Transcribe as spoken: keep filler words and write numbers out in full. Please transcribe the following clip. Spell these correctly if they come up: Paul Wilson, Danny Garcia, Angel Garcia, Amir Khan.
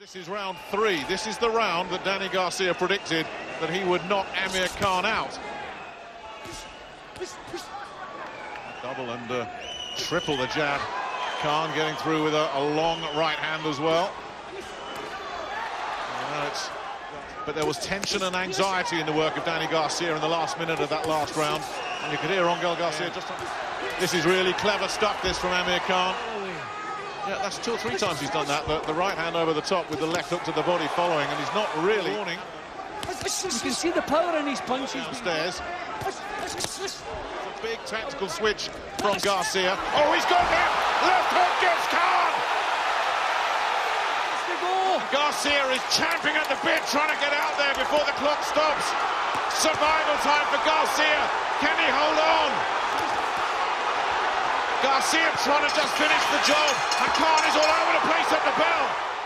This is round three. This is the round that Danny Garcia predicted that he would knock Amir Khan out. Double and uh, triple the jab. Khan getting through with a, a long right hand as well. And it's, but there was tension and anxiety in the work of Danny Garcia in the last minute of that last round. And you could hear Angel Garcia just... This is really clever stuff, this, from Amir Khan. Yeah, that's two or three times he's done that. The, the right hand over the top with the left hook to the body following, and he's not really... Warning. You can see the power in his punches. Downstairs. A big tactical switch from Garcia. Oh, he's got him! Left hook gets Khan! Garcia is champing at the bit, trying to get out there before the clock stops. Survival time for Garcia. Can he hold on? Garcia trying to just finish the job, and Khan is all over the place at the bell.